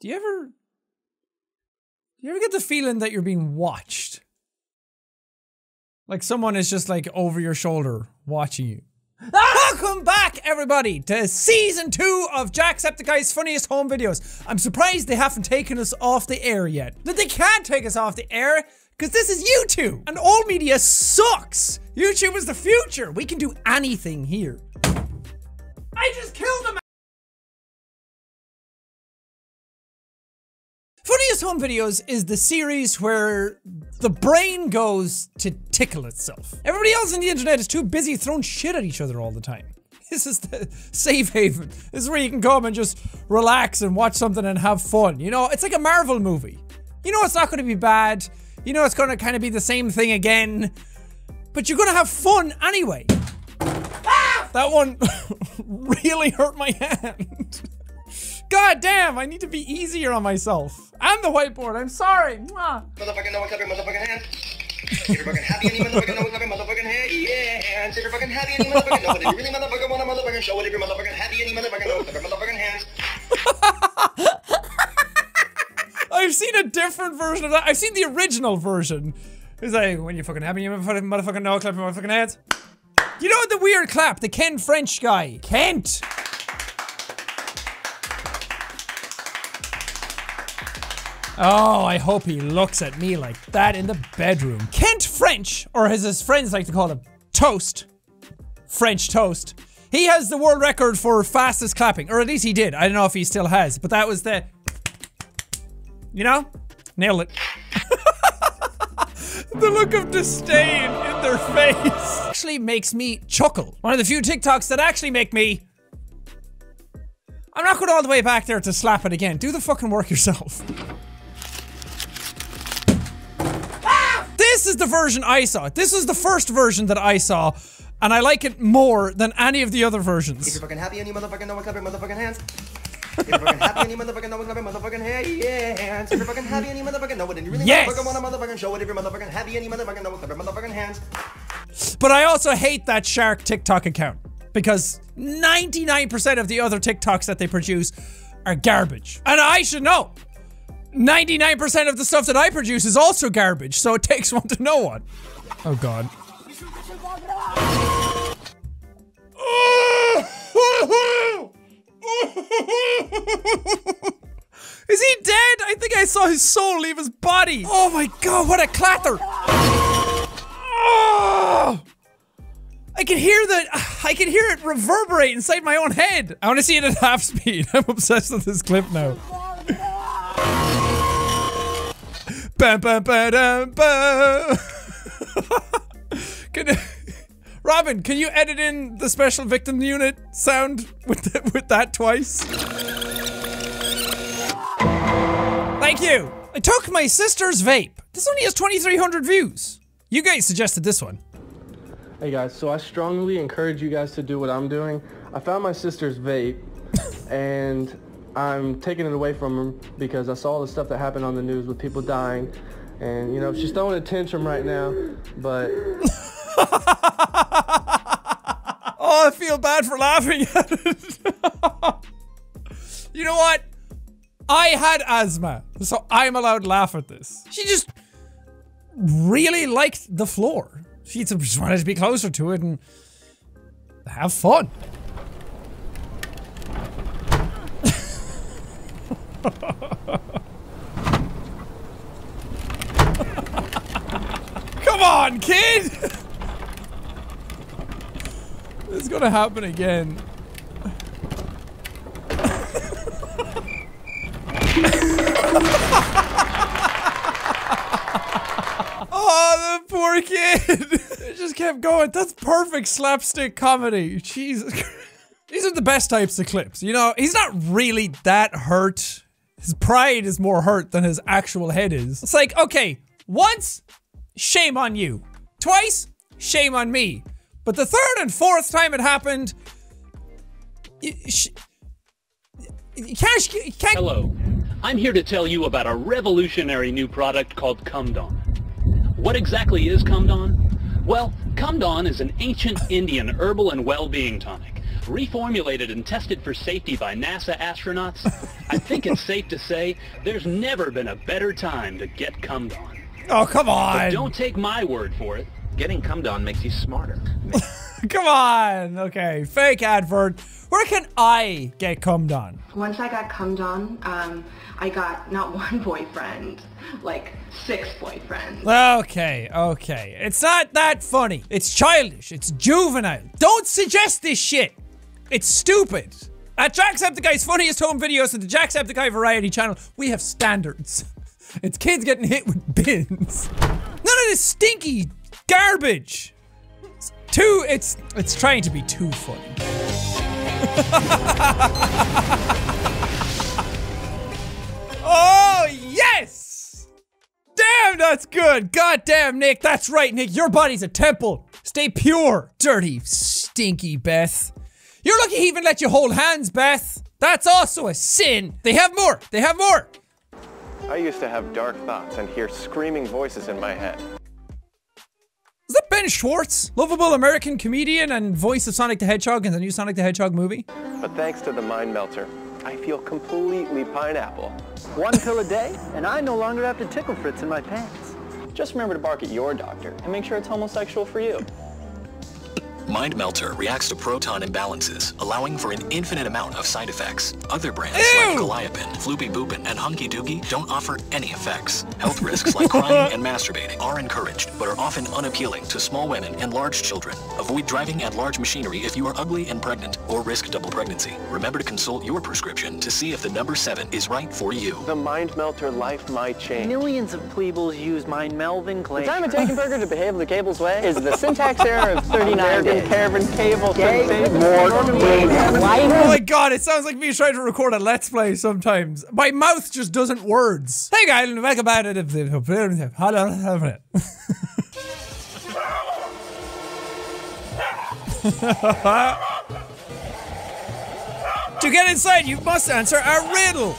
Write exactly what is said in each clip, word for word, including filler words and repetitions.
Do you ever, do you ever get the feeling that you're being watched? Like someone is just like over your shoulder watching you. Ah! Welcome back, everybody, to season two of Jacksepticeye's funniest home videos. I'm surprised they haven't taken us off the air yet. But they can't take us off the air because this is YouTube and old media sucks. YouTube is the future. We can do anything here. I just killed him. Funniest Home Videos is the series where the brain goes to tickle itself. Everybody else on the internet is too busy throwing shit at each other all the time. This is the safe haven. This is where you can come and just relax and watch something and have fun. You know, it's like a Marvel movie. You know it's not going to be bad. You know it's going to kind of be the same thing again. But you're going to have fun anyway. Ah! That one really hurt my hand. God damn, I need to be easier on myself. And the whiteboard, I'm sorry. Mwah. Motherfucking no one clap your motherfucking hand. If you're fucking happy and you motherfucking no one clap your motherfucking hand. Yeah, hands. If you're fucking happy and you motherfucking no one. If you really motherfucking want a motherfucking show it. If you're motherfucking happy and you motherfucking no one clap your motherfucking hands. I've seen a different version of that. I've seen the original version. It's like, when you're fucking happy and you motherfucking no one clap your motherfucking hands. You know the weird clap? The Kent French guy. Kent! Oh, I hope he looks at me like that in the bedroom. Kent French, or as his friends like to call him, Toast. French Toast. He has the world record for fastest clapping, or at least he did. I don't know if he still has, but that was the... You know? Nailed it. The look of disdain in their face. Actually makes me chuckle. One of the few TikToks that actually make me... I'm not going all the way back there to slap it again. Do the fucking work yourself. This is the version I saw. This is the first version that I saw, and I like it more than any of the other versions. If you're fucking happy and you motherfucking no one clap your motherfucking hands. If you're fucking happy and you motherfucking no one clap your motherfucking hands. If you're fucking happy and you motherfucking no one, and you really yes. motherfucking want a motherfucking show it. If you're motherfucking happy and you motherfucking no one clap your motherfucking hands. But I also hate that shark TikTok account because ninety-nine percent of the other TikToks that they produce are garbage, and I should know. ninety-nine percent of the stuff that I produce is also garbage, so it takes one to know one. Oh god. Is he dead? I think I saw his soul leave his body. Oh my god, what a clatter. Oh, I can hear the- I can hear it reverberate inside my own head. I want to see it at half speed. I'm obsessed with this clip now. Ba, ba, ba, da, ba. Can, Robin, can you edit in the special victim unit sound with the, with that twice? Thank you. I took my sister's vape. This only has twenty-three hundred views. You guys suggested this one. Hey guys, so I strongly encourage you guys to do what I'm doing. I found my sister's vape and I'm taking it away from him because I saw all the stuff that happened on the news with people dying, and you know she's throwing a tantrum right now, but oh, I feel bad for laughing at it. You know what? I had asthma, so I'm allowed to laugh at this. She just really liked the floor. She just wanted to be closer to it and have fun. Come on, kid! It's gonna happen again. Oh, the poor kid! It just kept going. That's perfect slapstick comedy. Jesus Christ. These are the best types of clips. You know, he's not really that hurt. His pride is more hurt than his actual head is. It's like, okay, once, shame on you. Twice, shame on me. But the third and fourth time it happened, you, you can't, you can't- Hello, I'm here to tell you about a revolutionary new product called Comedon. What exactly is Comedon? Well, Comedon is an ancient Indian herbal and well-being tonic. reformulated and tested for safety by NASA astronauts, I think it's safe to say there's never been a better time to get Comedon. Oh, come on! But don't take my word for it. Getting Comedon makes you smarter. Come on! Okay, fake advert. Where can I get Comedon? Once I got Comedon, um, I got not one boyfriend, like six boyfriends. Okay, okay. It's not that funny. It's childish. It's juvenile. Don't suggest this shit. It's stupid. At Jacksepticeye's funniest home videos at the Jacksepticeye variety channel, we have standards. It's kids getting hit with bins. None of this stinky garbage. It's too, it's, it's trying to be too funny. Oh, yes! Damn, that's good. God damn, Nick. That's right, Nick. Your body's a temple. Stay pure. Dirty, stinky Beth. You're lucky he even let you hold hands, Beth. That's also a sin. They have more. They have more. I used to have dark thoughts and hear screaming voices in my head. Is that Ben Schwartz? Lovable American comedian and voice of Sonic the Hedgehog in the new Sonic the Hedgehog movie? But thanks to the Mind Melter, I feel completely pineapple. One pill a day, and I no longer have to tickle Fritz in my pants. Just remember to bark at your doctor and make sure it's homosexual for you. Mind Melter reacts to proton imbalances, allowing for an infinite amount of side effects. Other brands Ew. like Goliathin, Floopy Boopin, and Hunky Doogie don't offer any effects. Health risks like crying and masturbating are encouraged, but are often unappealing to small women and large children. Avoid driving at large machinery if you are ugly and pregnant, or risk double pregnancy. Remember to consult your prescription to see if the number seven is right for you. The Mind Melter life might change. Millions of plebels use Mind Melvin claim. The time it taken Burger to behave the cable's way is the syntax error of thirty-nine days. Kevin Cable, oh my god, it sounds like me trying to record a Let's Play sometimes. My mouth just doesn't words. Hey guys, welcome back to the hello. To get inside, you must answer our riddle.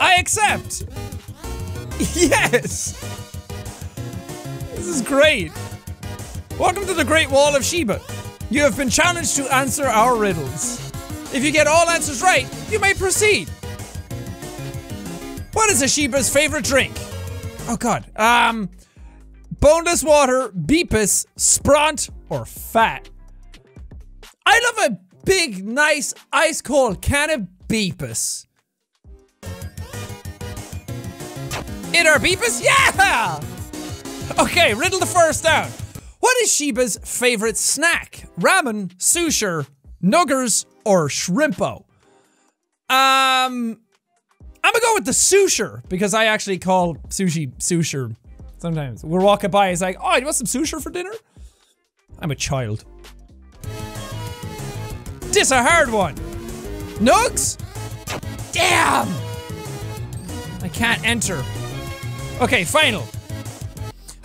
I accept. Yes. This is great. Welcome to the Great Wall of Shiba. You have been challenged to answer our riddles. If you get all answers right, you may proceed. What is a Shiba's favorite drink? Oh god. Um, boneless water, beepus, spront, or fat. I love a big, nice, ice cold can of beepus. In our beepus? Yeah! Okay, riddle the first down. What is Shiba's favorite snack? Ramen, sushi, nuggers, or shrimpo? Um, I'm gonna go with the sushi because I actually call sushi sushi. Sometimes we're walking by, it's like, oh, you want some sushi for dinner? I'm a child. This a hard one. Nugs? Damn! I can't enter. Okay, final.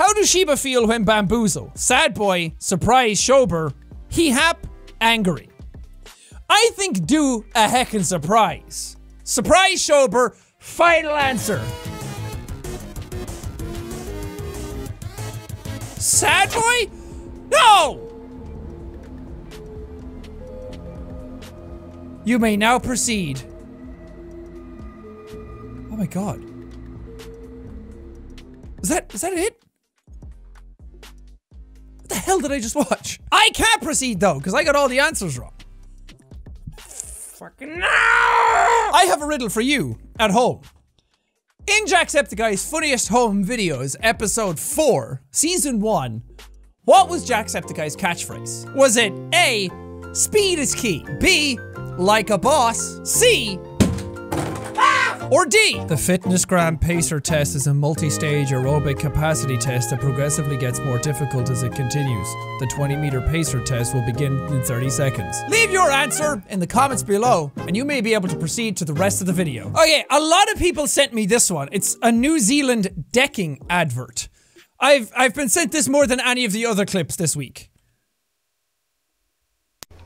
How does Shiba feel when bamboozled? Sad boy, surprise, sober, he hap, angry. I think do a heckin' surprise. Surprise, sober, final answer. Sad boy? No! You may now proceed. Oh my god. Is that, is that it? What the hell did I just watch? I can't proceed though, because I got all the answers wrong. Fucking no! I have a riddle for you at home. In Jacksepticeye's Funniest Home Videos, Episode four, Season one, what was Jacksepticeye's catchphrase? Was it A, speed is key, B, like a boss, C, or D? The Fitness Gram Pacer test is a multi-stage aerobic capacity test that progressively gets more difficult as it continues. The twenty meter pacer test will begin in thirty seconds. Leave your answer in the comments below, and you may be able to proceed to the rest of the video. Okay, a lot of people sent me this one. It's a New Zealand decking advert. I've, I've been sent this more than any of the other clips this week.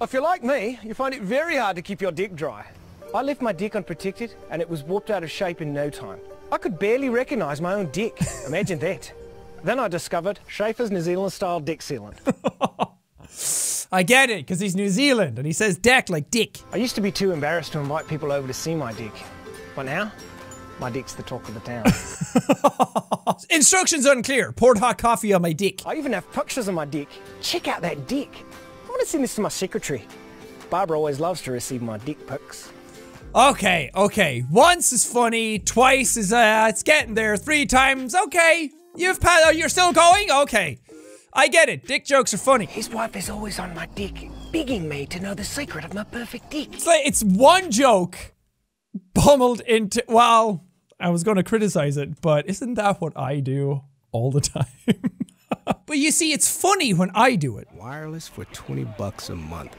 If you're like me, you find it very hard to keep your deck dry. I left my deck unprotected, and it was warped out of shape in no time. I could barely recognize my own deck. Imagine that. Then I discovered Schaefer's New Zealand-style deck sealant. I get it, because he's New Zealand, and he says deck like dick. I used to be too embarrassed to invite people over to see my deck, but now, my dick's the talk of the town. Instructions unclear. Poured hot coffee on my dick. I even have pictures of my dick. Check out that dick. I want to send this to my secretary. Barbara always loves to receive my dick pics. Okay, okay. Once is funny. Twice is, uh, it's getting there. Three times. Okay. You've passed. Oh, you're still going? Okay. I get it. Dick jokes are funny. His wife is always on my dick, begging me to know the secret of my perfect dick. It's like, it's one joke. Pummeled into- well, I was gonna criticize it, but isn't that what I do all the time? But you see, it's funny when I do it. Wireless for twenty bucks a month.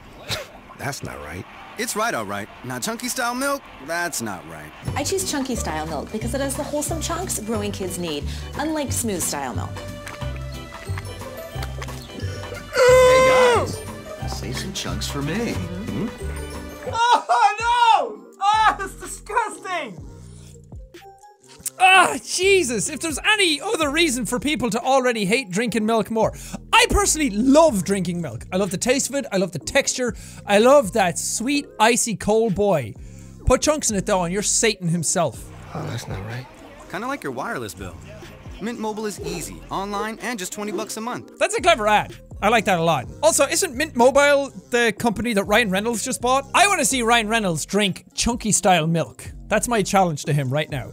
That's not right. It's right, all right. Now, chunky style milk, that's not right. I choose chunky style milk because it has the wholesome chunks growing kids need, unlike smooth style milk. Hey guys, save some chunks for me. Mm-hmm. Oh no! Ah, that's disgusting! Ah, Jesus, if there's any other reason for people to already hate drinking milk more. I personally love drinking milk. I love the taste of it, I love the texture, I love that sweet, icy, cold boy. Put chunks in it though and you're Satan himself. Oh, that's not right. Kinda like your wireless bill. Mint Mobile is easy, online and just twenty bucks a month. That's a clever ad. I like that a lot. Also, isn't Mint Mobile the company that Ryan Reynolds just bought? I want to see Ryan Reynolds drink chunky style milk. That's my challenge to him right now.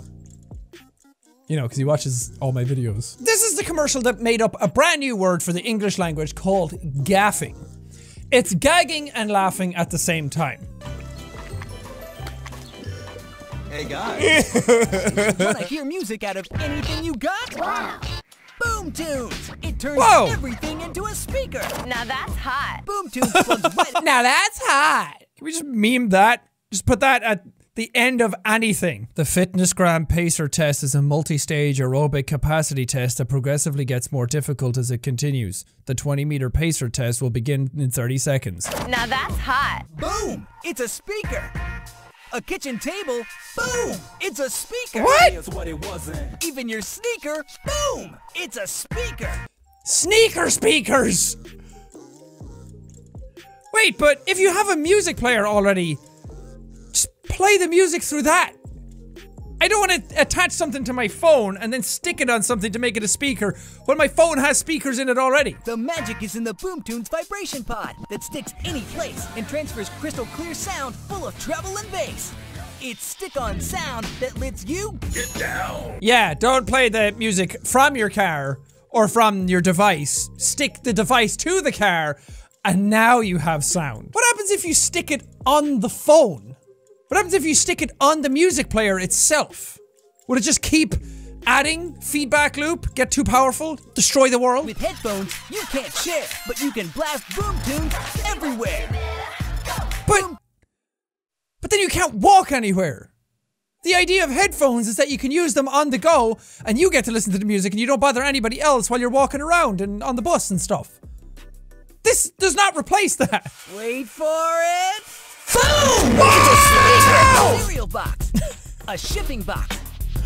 You know, because he watches all my videos. This is the commercial that made up a brand new word for the English language called gaffing. It's gagging and laughing at the same time. Hey guys. Want to hear music out of anything you got? Wow. BoomTunes! It turns Whoa. everything into a speaker! Now that's hot! BoomTunes plugs right- Now that's hot! Can we just meme that? Just put that at the end of anything. The fitness gram pacer test is a multi-stage aerobic capacity test that progressively gets more difficult as it continues. The twenty meter pacer test will begin in thirty seconds. Now that's hot! Boom! It's a speaker! A kitchen table, boom! It's a speaker! What? It's what it wasn't. Even your sneaker, boom! It's a speaker! Sneaker speakers! Wait, but if you have a music player already, just play the music through that. I don't want to attach something to my phone and then stick it on something to make it a speaker when my phone has speakers in it already. The magic is in the BoomTunes vibration pod that sticks any place and transfers crystal clear sound full of treble and bass. It's stick-on sound that lets you get down. Yeah, don't play the music from your car or from your device. Stick the device to the car and now you have sound. What happens if you stick it on the phone? What happens if you stick it on the music player itself? Would it just keep adding? Feedback loop? Get too powerful? Destroy the world? With headphones, you can't share, but you can blast BoomTunes everywhere! But... But then you can't walk anywhere! The idea of headphones is that you can use them on the go, and you get to listen to the music and you don't bother anybody else while you're walking around and on the bus and stuff. This does not replace that! Wait for it! Boom! Wow! It's a cereal box, a shipping box,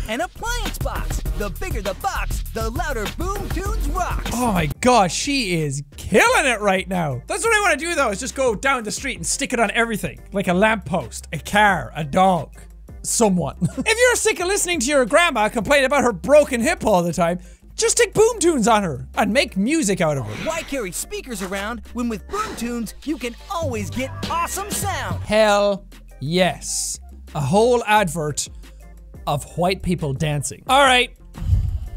an appliance box. The bigger the box, the louder BoomTunes rocks. Oh my God, she is killing it right now. That's what I want to do though, is just go down the street and stick it on everything. Like a lamppost, a car, a dog, someone. If you're sick of listening to your grandma complain about her broken hip all the time, just stick BoomTunes on her and make music out of her. Why carry speakers around when with BoomTunes you can always get awesome sound? Hell yes. A whole advert of white people dancing. All right.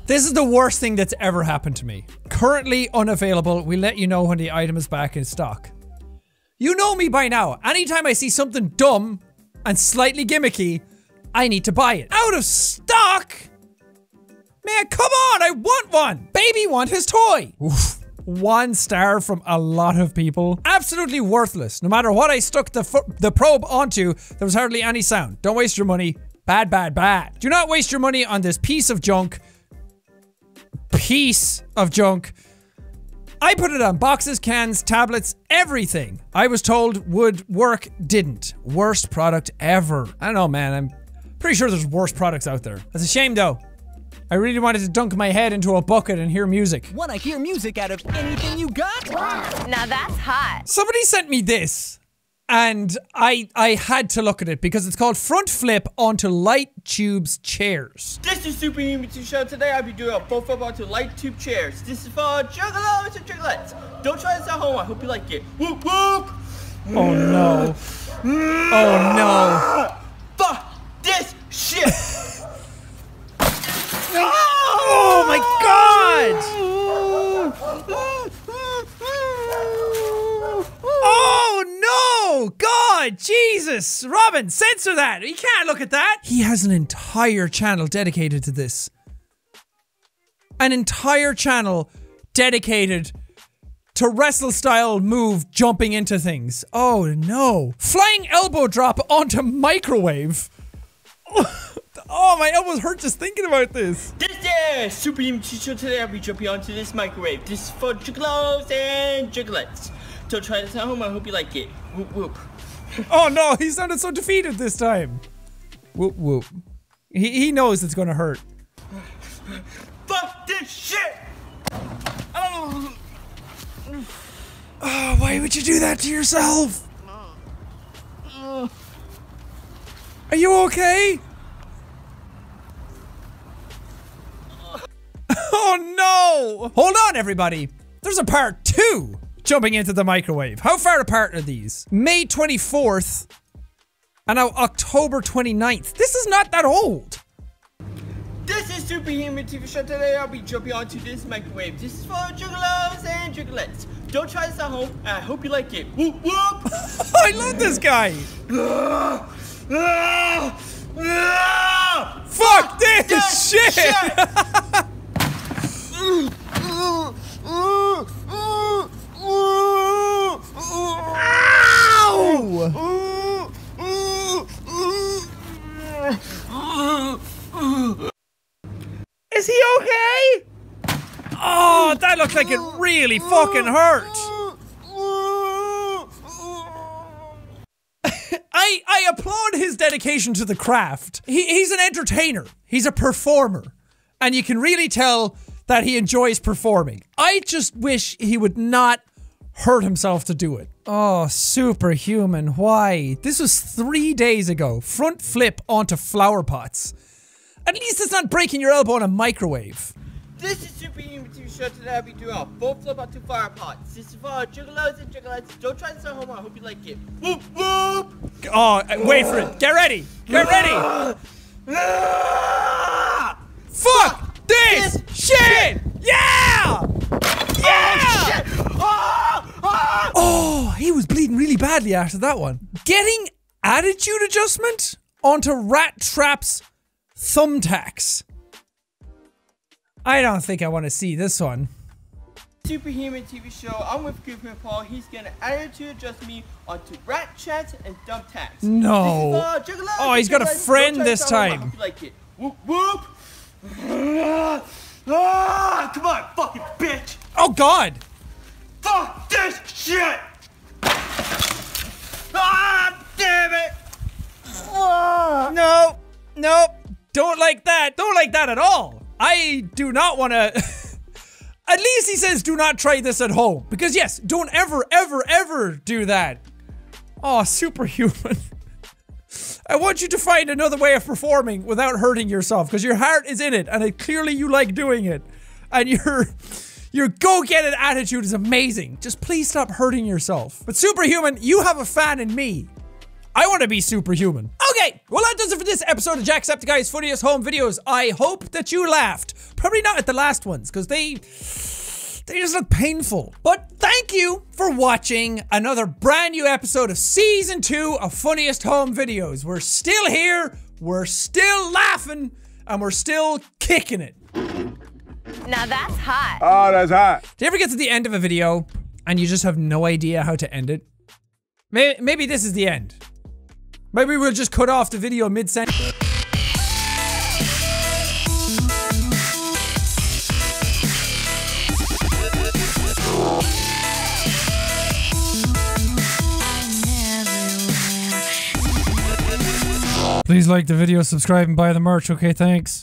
This is the worst thing that's ever happened to me. Currently unavailable. We let you know when the item is back in stock. You know me by now. Anytime I see something dumb and slightly gimmicky, I need to buy it. Out of stock? Man, come on, I want one! Baby want his toy! Oof. One star from a lot of people. Absolutely worthless. No matter what I stuck the, f the probe onto, there was hardly any sound. Don't waste your money. Bad, bad, bad. Do not waste your money on this piece of junk. Piece of junk. I put it on boxes, cans, tablets, everything I was told would work didn't. Worst product ever. I don't know, man. I'm pretty sure there's worse products out there. That's a shame, though. I really wanted to dunk my head into a bucket and hear music. Wanna hear music out of anything you got? Now that's hot. Somebody sent me this. And I I had to look at it because it's called Front Flip Onto Light Tubes Chairs. This is Superhuman T V show. Today I'll be doing a front flip onto light tube chairs. This is for juggalos and juggalettes. Don't try this at home. I hope you like it. Whoop whoop. Oh no. Oh no. Fuck this shit. Oh my god. Oh no. Oh, God, Jesus, Robin, censor that. You can't look at that. He has an entire channel dedicated to this. An entire channel dedicated to wrestle-style move jumping into things. Oh, no. Flying elbow drop onto microwave. Oh, my elbows hurt just thinking about this. This is Superhuman T V show. Today I'll be jumping onto this microwave. This is for juggalos and juggalettes. So try this at home. I hope you like it. Whoop whoop. Oh no, he sounded so defeated this time. Whoop whoop. He he knows it's gonna hurt. Fuck this shit. Oh. Oh, why would you do that to yourself? Are you okay? Oh no! Hold on, everybody. There's a part two. Jumping into the microwave. How far apart are these? May twenty-fourth and now October twenty-ninth. This is not that old. This is Superhuman T V show. Today I'll be jumping onto this microwave. This is for juggalos and juggalettes. Don't try this at home. I hope you like it. Whoop whoop. I love this guy. Fuck this, this shit. shit. Ow! Is he okay? Oh, that looks like it really fucking hurt. I I applaud his dedication to the craft. He he's an entertainer. He's a performer, and you can really tell that he enjoys performing. I just wish he would not hurt himself to do it. Oh, Superhuman, why? This was three days ago. Front flip onto flower pots. At least it's not breaking your elbow on a microwave. This is Superhuman T V show. Today I'll be doing a full flip onto flower pots. This is for juggalos and juggalettes. Don't try this at home. I hope you like it. Whoop whoop! Oh, wait for it. Get ready! Get ready! Fuck this, this shit! shit! Yeah! Yeah! Oh, shit. Oh, he was bleeding really badly after that one. Getting attitude adjustment onto Rat Trap's thumbtacks. I don't think I want to see this one. Superhuman T V show. I'm with Griffin Paul. He's gonna attitude adjust me onto Rat Traps and thumbtacks. No. This is, uh, oh, he's got a friend this time. I hope you like it. Whoop whoop. Ah, come on, fucking bitch. Oh God. Fuck this shit! Ah, damn it! Ah. No, no, don't like that. Don't like that at all. I do not want to. At least he says, do not try this at home. Because yes, don't ever, ever, ever do that. Oh, Superhuman. I want you to find another way of performing without hurting yourself. Because your heart is in it. And it, clearly you like doing it. And you're... Your go-get-it attitude is amazing. Just please stop hurting yourself. But Superhuman, you have a fan in me. I want to be Superhuman. Okay, well that does it for this episode of Jacksepticeye's Funniest Home Videos. I hope that you laughed. Probably not at the last ones, because they... They just look painful. But thank you for watching another brand new episode of Season two of Funniest Home Videos. We're still here, we're still laughing, and we're still kicking it. Now that's hot. Oh, that's hot. Do you ever get to the end of a video and you just have no idea how to end it? Maybe, maybe this is the end. Maybe we'll just cut off the video mid-sentence. Please like the video, subscribe, and buy the merch. Okay, thanks.